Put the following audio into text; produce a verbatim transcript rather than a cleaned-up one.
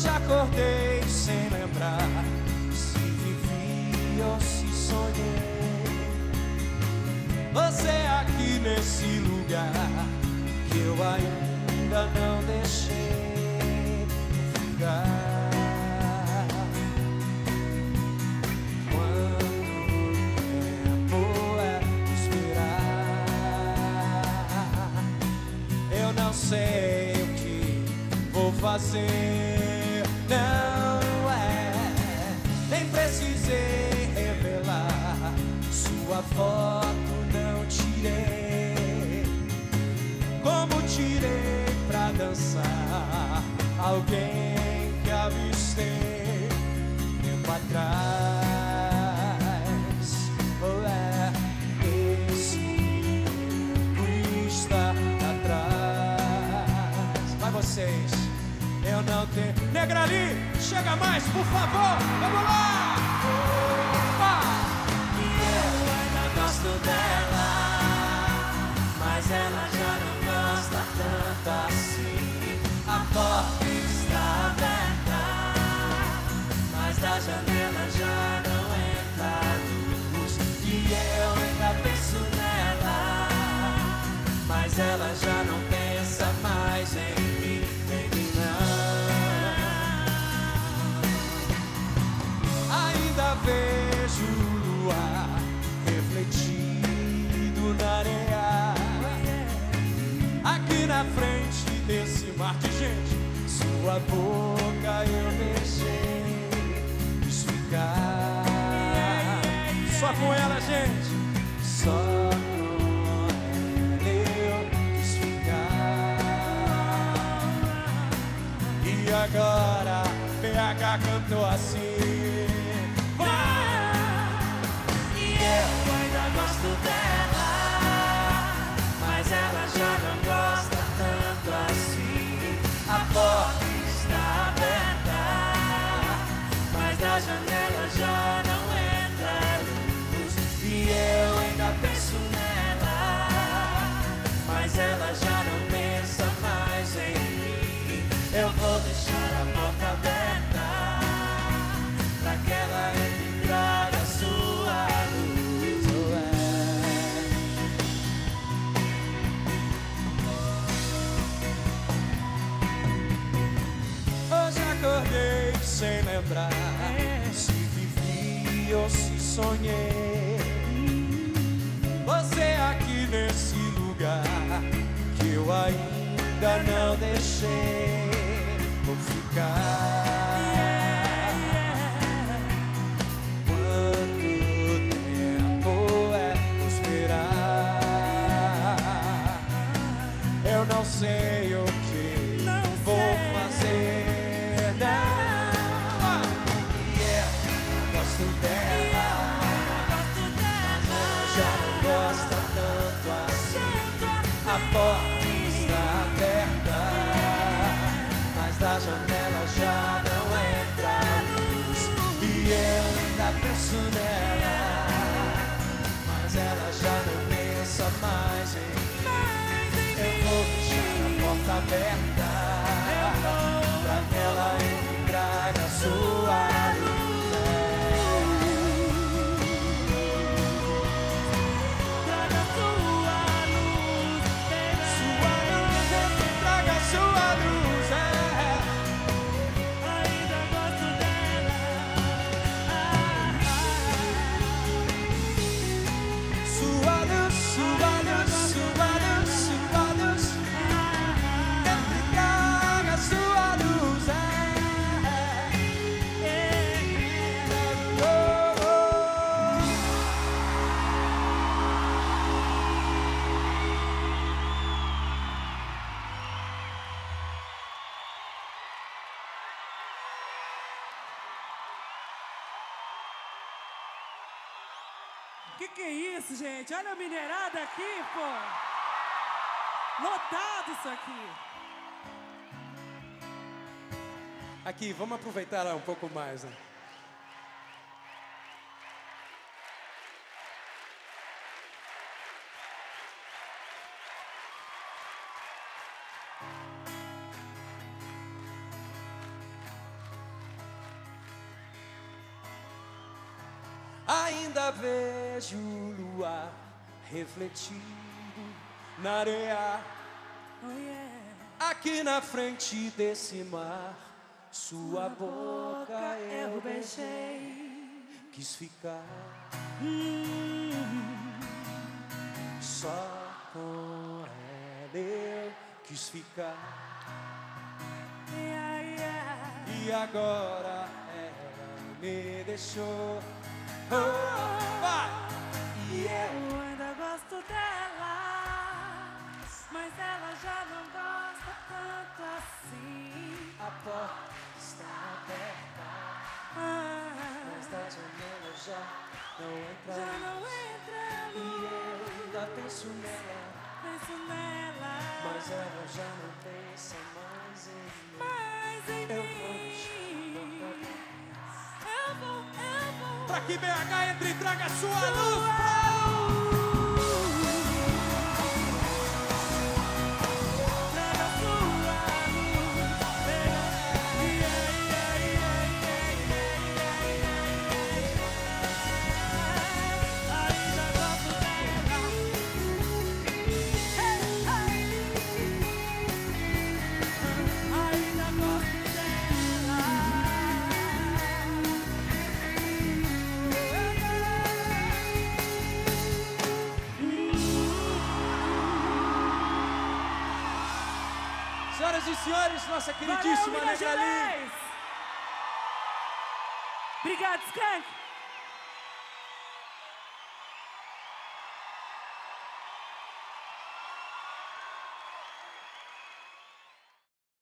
hoje acordei sem lembrar se vivi ou se sonhei. Você aqui nesse lugar que eu ainda não deixei ficar. Quanto tempo é esperar? Eu não sei o que vou fazer. Não é, nem precisei revelar. Sua foto não tirei, como tirei pra dançar alguém que avistei tempo atrás. Oh, é, esse mundo está atrás. Vai vocês, eu não tenho. Negra ali, chega mais, por favor, vamos lá. E eu ainda gosto dela, mas ela já não gosta tanto assim. A porta está aberta, mas da janela já não entra luz. E eu ainda penso nela, mas ela já não pensa mais em mim, em mim não. Ainda vejo o luar refletido na areia, aqui na frente desse mar de gente. Sua boca eu deixei esficar. yeah, yeah, yeah. Só com ela, gente, só com ela eu quis ficar. E agora B H cantou assim. ah! E eu ainda gosto dela, mas ela já não gosta tanto assim. A porta está aberta, mas da janela já não entra luz. E eu ainda penso nela, mas ela já não pensa mais em mim. Eu vou deixar a porta aberta pra que ela entrar a sua luz. Acordei sem lembrar se vivi ou se sonhei. Você aqui nesse lugar que eu ainda não deixei vou ficar. Quanto tempo é esperar? Eu não sei o que vou fazer. Dela, já não gosta tanto assim. A porta está aberta, mas da janela já não entra luz. E eu ainda penso nela, mas ela já não pensa mais em mim. Eu vou deixar a porta aberta pra que ela entrar na sua luz. Que que é isso, gente? Olha a mineirada aqui, pô! Lotado isso aqui! Aqui, vamos aproveitar lá um pouco mais, né? Ainda vejo o luar refletido na areia, oh, yeah. Aqui na frente desse mar. Sua boca, boca eu beijei, quis ficar hum, só com ela. Eu quis ficar, yeah, yeah. E agora ela me deixou. Oh, oh, e eu ainda gosto dela, mas ela já não gosta tanto assim. A porta está aberta, ah, mas da janela já não entra. Já não entra luz. E eu ainda penso nela, penso nela, mas ela já não pensa mais em mim. Mas em eu mim vou deixar, eu vou, eu vou. Pra que B H entre e traga sua, sua luz pra luz. Senhoras e senhores, nossa queridíssima Galinha. Obrigado, Skank.